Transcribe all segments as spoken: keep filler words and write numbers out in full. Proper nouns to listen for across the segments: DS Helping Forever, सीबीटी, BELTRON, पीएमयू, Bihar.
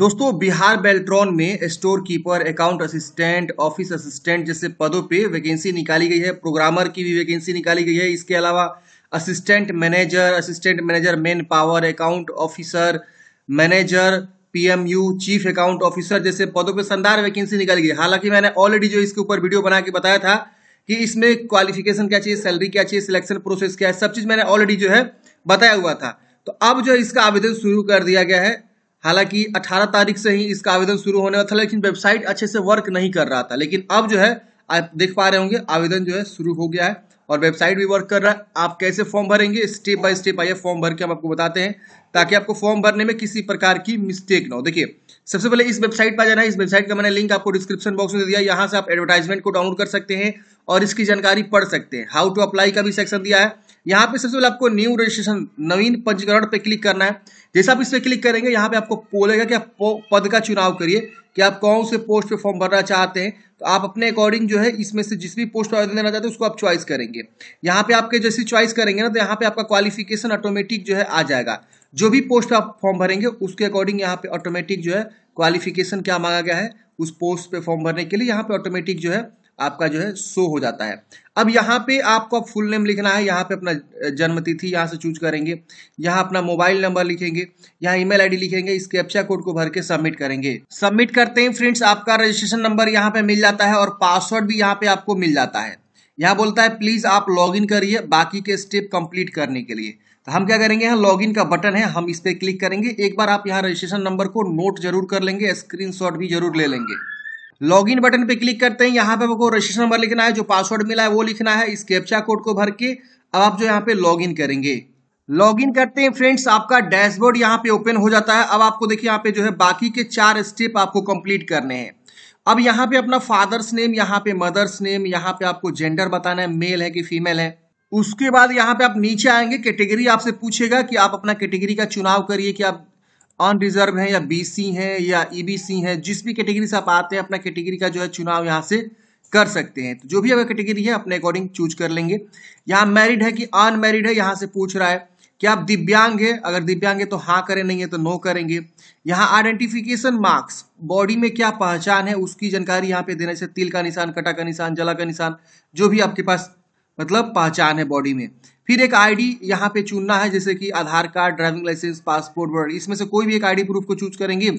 दोस्तों बिहार बेल्ट्रॉन में store keeper, account assistant, office assistant जैसे पदों पे वैकेंसी निकाली गई है। प्रोग्रामर की भी वैकेंसी निकाली गई है। इसके अलावा assistant manager, assistant manager man power, account officer, manager, पीएमयू, chief account officer जैसे पदों पे शानदार वैकेंसी निकाली गई। हालांकि मैंने ऑलरेडी जो इसके ऊपर वीडियो बना के बताया था कि इसमें क्वालिफिकेशन क्या चाहिए, सैलरी क्या चाहिए, सिलेक्शन प्रोसेस क्या है, सब चीज मैंने ऑलरेडी जो है बताया हुआ था। तो अब जो इसका आवेदन शुरू कर दिया गया है। हालांकि अठारह तारीख से ही इसका आवेदन शुरू होने वाला था, लेकिन वेबसाइट अच्छे से वर्क नहीं कर रहा था। लेकिन अब जो है आप देख पा रहे होंगे आवेदन जो है शुरू हो गया है और वेबसाइट भी वर्क कर रहा है। आप कैसे फॉर्म भरेंगे स्टेप बाय स्टेप आइए फॉर्म भर के हम आपको बताते हैं, ताकि आपको फॉर्म भरने में किसी प्रकार की मिस्टेक ना हो। देखिए सबसे पहले इस वेबसाइट पर जाना है। इस वेबसाइट का मैंने लिंक आपको डिस्क्रिप्शन बॉक्स में दे दिया। यहाँ से आप एडवर्टाइजमेंट को डाउनलोड कर सकते हैं और इसकी जानकारी पढ़ सकते हैं। हाउ टू अप्लाई का भी सेक्शन दिया है। यहाँ पे सबसे पहले आपको न्यू रजिस्ट्रेशन, नवीन पंजीकरण पे क्लिक करना है। जैसा आप इस पे क्लिक करेंगे यहाँ पे आपको बोलेगा कि आप पद का चुनाव करिए कि आप कौन से पोस्ट पे फॉर्म भरना चाहते हैं। तो आप अपने अकॉर्डिंग जो है इसमें से जिस भी पोस्ट पर आवेदन देना चाहते हैं उसको आप चॉइस करेंगे। यहाँ पे आपके जैसे चॉइस करेंगे ना, तो यहाँ पे आपका क्वालिफिकेशन ऑटोमेटिक जो है आ जाएगा। जो भी पोस्ट आप फॉर्म भरेंगे उसके अकॉर्डिंग यहाँ पे ऑटोमेटिक जो है क्वालिफिकेशन क्या मांगा गया है उस पोस्ट पे फॉर्म भरने के लिए यहाँ पे ऑटोमेटिक जो है आपका जो है शो हो जाता है। अब यहाँ पे आपको फुल नेम लिखना है, यहाँ पे अपना जन्मतिथि यहाँ से चूज करेंगे, यहाँ अपना मोबाइल नंबर लिखेंगे, यहाँ ईमेल आईडी लिखेंगे, इस कैप्चा कोड को भर के सबमिट करेंगे। सबमिट करते ही फ्रेंड्स आपका रजिस्ट्रेशन नंबर यहाँ पे मिल जाता है और पासवर्ड भी यहाँ पे आपको मिल जाता है। यहाँ बोलता है प्लीज आप लॉग इन करिए बाकी के स्टेप कंप्लीट करने के लिए। तो हम क्या करेंगे, यहाँ लॉग इन का बटन है, हम इस पर क्लिक करेंगे। एक बार आप यहाँ रजिस्ट्रेशन नंबर को नोट जरूर कर लेंगे, स्क्रीनशॉट भी जरूर ले लेंगे। लॉगिन बटन पे क्लिक करते हैं। यहाँ पे आपको रजिस्ट्रेशन नंबर लिखना है, जो पासवर्ड मिला है वो लिखना है, इस कैप्चा कोड को भर के अब आप जो यहाँ पे लॉगिन करेंगे। लॉगिन करते हैं फ्रेंड्स आपका डैशबोर्ड यहाँ पे ओपन हो जाता है। अब आपको देखिए यहाँ पे जो है बाकी के चार स्टेप आपको कंप्लीट करने हैं। अब यहाँ पे अपना फादर्स नेम, यहाँ पे मदर्स नेम, यहाँ पे आपको जेंडर बताना है, मेल है कि फीमेल है। उसके बाद यहाँ पे आप नीचे आएंगे, कैटेगरी आपसे पूछेगा कि आप अपना कैटेगरी का चुनाव करिए कि आप अनरिजर्व है या बीसी है या ईबीसी है। जिस भी कैटेगरी से आप आते हैं अपना कैटेगरी का जो है चुनाव यहाँ से कर सकते हैं। तो जो भी अगर कैटेगरी है अपने अकॉर्डिंग चूज कर लेंगे। यहाँ मैरिड है कि अनमैरिड है यहाँ से पूछ रहा है कि आप दिव्यांग है, अगर दिव्यांग है तो हाँ करें, नहीं है तो नो करेंगे। यहाँ आइडेंटिफिकेशन मार्क्स, बॉडी में क्या पहचान है उसकी जानकारी यहाँ पे देने से तिल का निशान, कटा का निशान, जला का निशान, जो भी आपके पास मतलब पहचान है बॉडी में। फिर एक आईडी यहाँ पे चुनना है, जैसे कि Aadhaar card, driving licence, passport वगैरह, इसमें से कोई भी एक आईडी प्रूफ को चूज करेंगे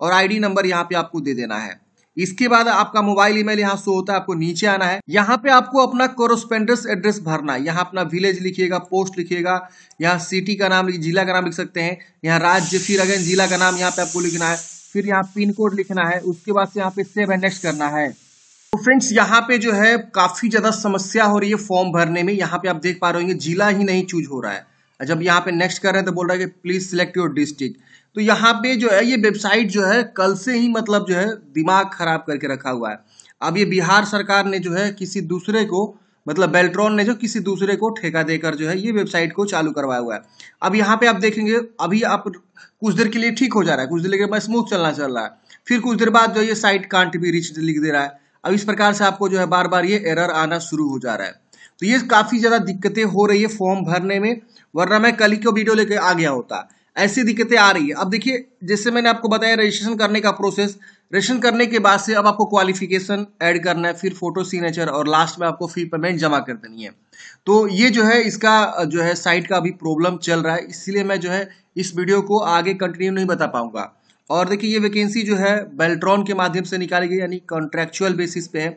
और आईडी नंबर यहाँ पे आपको दे देना है। इसके बाद आपका मोबाइल ईमेल यहाँ शो होता है, आपको नीचे आना है। यहाँ पे आपको अपना कोरोस्पेंडेंस एड्रेस भरना है। यहाँ अपना विलेज लिखिएगा, पोस्ट लिखिएगा, यहाँ सिटी का नाम, जिला का नाम लिख सकते हैं, यहाँ राज्य, फिर अगेन जिला का नाम यहाँ पे आपको लिखना है, फिर यहाँ पिन कोड लिखना है। उसके बाद से यहाँ पे सेव एंड नेक्स्ट करना है। तो फ्रेंड्स यहाँ पे जो है काफी ज्यादा समस्या हो रही है फॉर्म भरने में। यहाँ पे आप देख पा रहे होंगे जिला ही नहीं चूज हो रहा है। जब यहाँ पे नेक्स्ट कर रहे हैं तो बोल रहा है कि प्लीज सिलेक्ट योर डिस्ट्रिक्ट। तो यहाँ पे जो है ये वेबसाइट जो है कल से ही मतलब जो है दिमाग खराब करके रखा हुआ है। अब ये बिहार सरकार ने जो है किसी दूसरे को मतलब बेल्ट्रॉन ने जो किसी दूसरे को ठेका देकर जो है ये वेबसाइट को चालू करवाया हुआ है। अब यहाँ पे आप देखेंगे अभी आप कुछ देर के लिए ठीक हो जा रहा है, कुछ देर के बाद स्मूथ चलना चल रहा है, फिर कुछ देर बाद जो ये साइट कांट बी रीच्ड लिख दे रहा है। अब इस प्रकार से आपको जो है बार बार ये एरर आना शुरू हो जा रहा है। तो ये काफ़ी ज़्यादा दिक्कतें हो रही है फॉर्म भरने में, वरना मैं कल ही को वीडियो लेकर आ गया होता। ऐसी दिक्कतें आ रही है। अब देखिए जैसे मैंने आपको बताया रजिस्ट्रेशन करने का प्रोसेस, रजिस्ट्रेशन करने के बाद से अब आपको क्वालिफिकेशन ऐड करना है, फिर फोटो, सिग्नेचर और लास्ट में आपको फी पेमेंट जमा कर देनी है। तो ये जो है इसका जो है साइट का अभी प्रॉब्लम चल रहा है, इसलिए मैं जो है इस वीडियो को आगे कंटिन्यू नहीं बता पाऊँगा। और देखिए ये वैकेंसी जो है बेल्ट्रॉन के माध्यम से निकाली गई, यानी कॉन्ट्रैक्चुअल बेसिस पे है।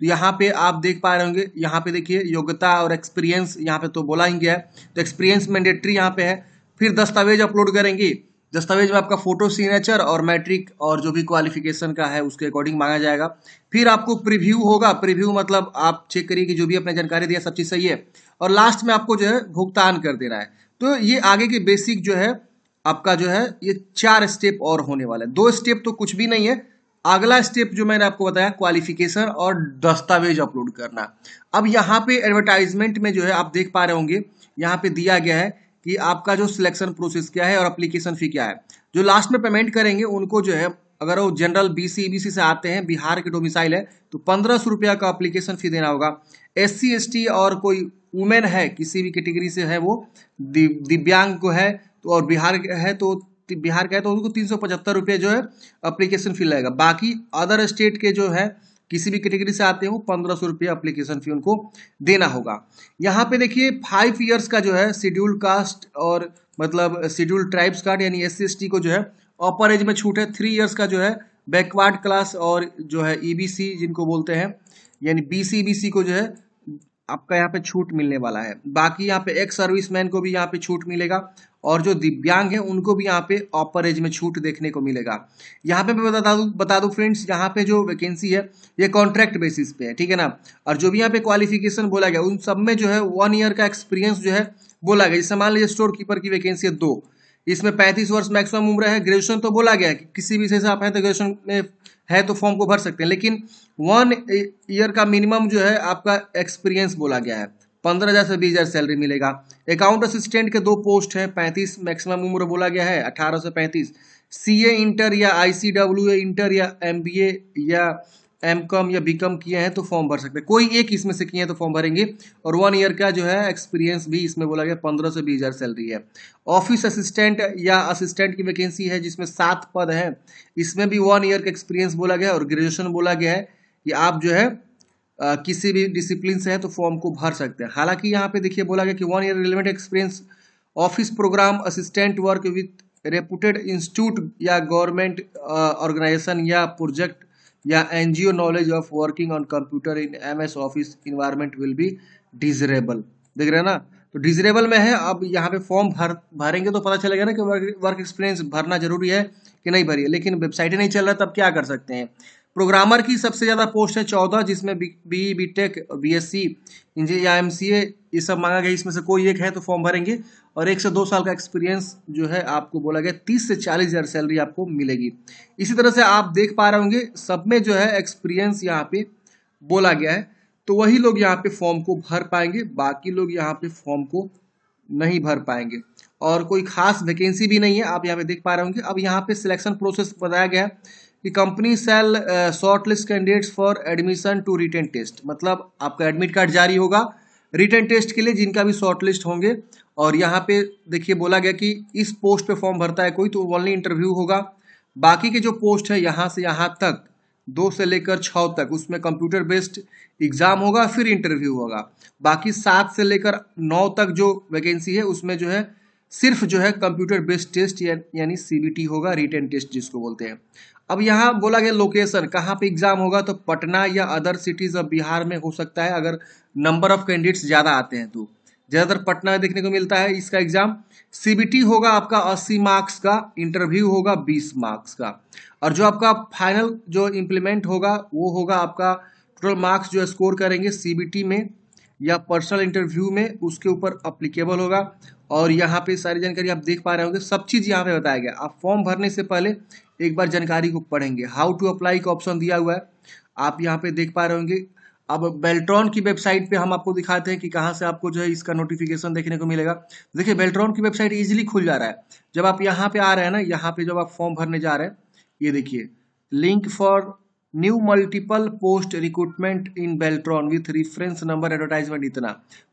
तो यहाँ पे आप देख पा रहे होंगे, यहाँ पे देखिए योग्यता और एक्सपीरियंस यहाँ पे तो बोला ही गया है, तो एक्सपीरियंस मैंडेटरी यहाँ पे है। फिर दस्तावेज अपलोड करेंगे, दस्तावेज में आपका फोटो, सिग्नेचर और मैट्रिक और जो भी क्वालिफिकेशन का है उसके अकॉर्डिंग मांगा जाएगा। फिर आपको प्रीव्यू होगा, प्रीव्यू मतलब आप चेक करिए कि जो भी आपने जानकारी दिया सब चीज़ सही है, और लास्ट में आपको जो है भुगतान कर देना है। तो ये आगे की बेसिक जो है आपका जो है ये चार स्टेप और होने वाला है। दो स्टेप तो कुछ भी नहीं है, अगला स्टेप जो मैंने आपको बताया क्वालिफिकेशन और दस्तावेज अपलोड करना। अब यहाँ पे एडवर्टाइजमेंट में जो है आप देख पा रहे होंगे यहाँ पे दिया गया है कि आपका जो सिलेक्शन प्रोसेस क्या है और एप्लीकेशन फी क्या है। जो लास्ट में पेमेंट करेंगे उनको जो है, अगर वो जनरल बीसी ईबीसी से आते हैं, बिहार के डोमिसाइल है, तो पंद्रह सौ रुपया का एप्लीकेशन फी देना होगा। एस सी एस टी और कोई वुमेन है किसी भी कैटेगरी से है, वो दिव्यांग को है तो और बिहार है तो बिहार का है तो उनको तीन सौ पचहत्तर रुपये जो है अप्लीकेशन फी लगेगा। बाकी अदर स्टेट के जो है किसी भी कैटेगरी से आते हो पंद्रह सौ रुपये अप्लीकेशन फी उनको देना होगा। यहाँ पे देखिए फाइव ईयर्स का जो है शेड्यूल कास्ट और मतलब शेड्यूल ट्राइब्स का यानी एस सी एस टी को जो है अपर एज में छूट है। थ्री ईयर्स का जो है बैकवर्ड क्लास और जो है ई बी सी जिनको बोलते हैं यानी बी सी बी सी को जो है आपका यहाँ पे छूट मिलने वाला है। बाकी यहाँ पे एक्स सर्विसमैन को भी यहाँ पे छूट मिलेगा और जो दिव्यांग है उनको भी यहाँ पे अपर एज में छूट देखने को मिलेगा। यहाँ पे मैं बता दूँ बता दूँ फ्रेंड्स, यहाँ पे जो वैकेंसी है ये कॉन्ट्रैक्ट बेसिस पे है, ठीक है ना। और जो भी यहाँ पे क्वालिफिकेशन बोला गया उन सब में जो है वन ईयर का एक्सपीरियंस जो है बोला गया। जैसे मान लीजिए स्टोर कीपर की वैकेंसी है दो, इसमें पैंतीस वर्ष मैक्सिमम उम्र है। ग्रेजुएशन तो बोला गया है कि किसी भी से आप हैं तो ग्रेजुएशन में है तो फॉर्म को भर सकते हैं, लेकिन वन ईयर का मिनिमम जो है आपका एक्सपीरियंस बोला गया है। पंद्रह हज़ार से बीस हज़ार सैलरी मिलेगा। अकाउंट असिस्टेंट के दो पोस्ट हैं, पैंतीस मैक्सिमम उम्र बोला गया है अठारह से पैंतीस। सीए इंटर या आईसीडब्ल्यू इंटर या एमबीए या एमकॉम या बीकॉम किए हैं तो फॉर्म भर सकते हैं, कोई एक इसमें से किए हैं तो फॉर्म भरेंगे। और वन ईयर का जो है एक्सपीरियंस भी इसमें बोला गया पंद्रह से बीस हज़ार सैलरी है। ऑफिस असिस्टेंट या असिस्टेंट की वैकेंसी है जिसमें सात पद हैं, इसमें भी वन ईयर का एक्सपीरियंस बोला गया है और ग्रेजुएशन बोला गया है कि आप जो है आ, किसी भी डिसिप्लिन से है तो फॉर्म को भर सकते हैं। हालांकि यहाँ पे देखिए बोला गया कि one year relevant experience office programme assistant work with reputed institute या गवर्नमेंट ऑर्गेनाइजेशन या प्रोजेक्ट या NGO knowledge of working on computer in MS office environment will be desirable. देख रहे हैं ना, तो डिजरेबल में है। अब यहाँ पे फॉर्म भर भरेंगे तो पता चलेगा ना कि वर्क एक्सपीरियंस भरना जरूरी है कि नहीं भरी है, लेकिन वेबसाइट नहीं चल रहा तब क्या कर सकते हैं। प्रोग्रामर की सबसे ज़्यादा पोस्ट है चौदह, जिसमें बीई बीटेक बीएससी इंजीनियर या एमसीए ये सब मांगा गया, इसमें से कोई एक है तो फॉर्म भरेंगे। और एक से दो साल का एक्सपीरियंस जो है आपको बोला गया तीस से चालीस हज़ार सैलरी आपको मिलेगी। इसी तरह से आप देख पा रहे होंगे सब में जो है एक्सपीरियंस यहाँ पे बोला गया है, तो वही लोग यहाँ पे फॉर्म को भर पाएंगे, बाकी लोग यहाँ पे फॉर्म को नहीं भर पाएंगे। और कोई खास वैकेंसी भी नहीं है, आप यहाँ पे देख पा रहे होंगे। अब यहाँ पे सिलेक्शन प्रोसेस बताया गया है कि company shall shortlist candidates for admission to written test, मतलब आपका एडमिट कार्ड जारी होगा रिटन टेस्ट के लिए जिनका भी शॉर्टलिस्ट होंगे। और यहाँ पे देखिए बोला गया कि इस पोस्ट पे फॉर्म भरता है कोई तो ओनली इंटरव्यू होगा। बाकी के जो पोस्ट है यहाँ से यहाँ तक दो से लेकर छः तक उसमें कंप्यूटर बेस्ड एग्ज़ाम होगा फिर इंटरव्यू होगा। बाकी सात से लेकर नौ तक जो वैकेंसी है उसमें जो है सिर्फ जो है कंप्यूटर बेस्ड टेस्ट या, यानी सीबीटी होगा, रिटन टेस्ट जिसको बोलते हैं। अब यहाँ बोला गया लोकेशन कहाँ पे एग्ज़ाम होगा, तो पटना या अदर सिटीज़ ऑफ बिहार में हो सकता है अगर नंबर ऑफ कैंडिडेट्स ज़्यादा आते हैं तो। ज़्यादातर पटना में देखने को मिलता है इसका एग्ज़ाम। सीबीटी होगा आपका अस्सी मार्क्स का, इंटरव्यू होगा बीस मार्क्स का, और जो आपका फाइनल जो इम्प्लीमेंट होगा वो होगा आपका टोटल मार्क्स जो स्कोर करेंगे सीबीटी में या पर्सनल इंटरव्यू में उसके ऊपर अप्लीकेबल होगा। और यहाँ पे सारी जानकारी आप देख पा रहे होंगे, सब चीज़ यहाँ पे बताया गया। आप फॉर्म भरने से पहले एक बार जानकारी को पढ़ेंगे। हाउ टू अप्लाई का ऑप्शन दिया हुआ है, आप यहाँ पे देख पा रहे होंगे। अब बेल्ट्रॉन की वेबसाइट पे हम आपको दिखाते हैं कि कहाँ से आपको जो है इसका नोटिफिकेशन देखने को मिलेगा। देखिए बेल्ट्रॉन की वेबसाइट ईजिली खुल जा रहा है। जब आप यहाँ पे आ रहे हैं ना, यहाँ पे जब आप फॉर्म भरने जा रहे हैं, ये देखिए link for new multiple post recruitment in Beltron with reference number advertisement, इतना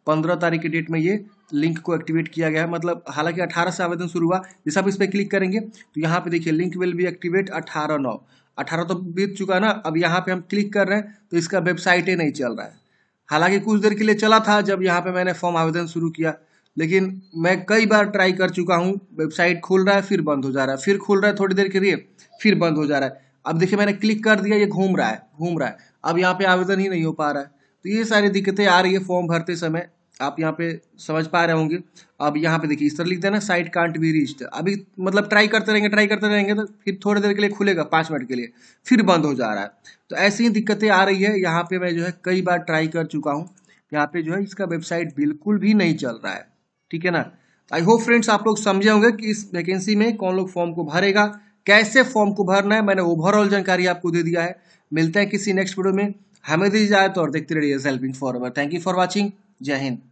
पंद्रह तारीख की डेट में ये लिंक को एक्टिवेट किया गया है। मतलब हालांकि अठारह से आवेदन शुरू हुआ, जैसे आप इस पर क्लिक करेंगे तो यहाँ पे देखिए लिंक विल बी एक्टिवेट अठारह नौ अठारह तो बीत चुका ना। अब यहाँ पे हम क्लिक कर रहे हैं तो इसका वेबसाइट ही नहीं चल रहा है। हालांकि कुछ देर के लिए चला था जब यहाँ पे मैंने फॉर्म आवेदन शुरू किया, लेकिन मैं कई बार ट्राई कर चुका हूँ। वेबसाइट खुल रहा है फिर बंद हो जा रहा है, फिर खुल रहा है थोड़ी देर के लिए फिर बंद हो जा रहा है। अब देखिए मैंने क्लिक कर दिया, ये घूम रहा है घूम रहा है, अब यहाँ पे आवेदन ही नहीं हो पा रहा है। तो ये सारी दिक्कतें आ रही है फॉर्म भरते समय, आप यहाँ पे समझ पा रहे होंगे। अब यहाँ पे देखिए इस तरह लिख देना साइट कांट बी रीच्ड, अभी मतलब ट्राई करते रहेंगे ट्राई करते रहेंगे तो फिर थोड़ी देर के लिए खुलेगा पाँच मिनट के लिए फिर बंद हो जा रहा है। तो ऐसी ही दिक्कतें आ रही है। यहाँ पर मैं जो है कई बार ट्राई कर चुका हूँ, यहाँ पर जो है इसका वेबसाइट बिल्कुल भी नहीं चल रहा है, ठीक है ना। आई होप फ्रेंड्स आप लोग समझे होंगे कि इस वैकेंसी में कौन लोग फॉर्म को भरेगा, कैसे फॉर्म को भरना है। मैंने ओवरऑल जानकारी आपको दे दिया है। मिलते हैं किसी नेक्स्ट वीडियो में, हमें दी जाए तो और देखते रहिए helping forever. Thank you for watching, जय हिंद।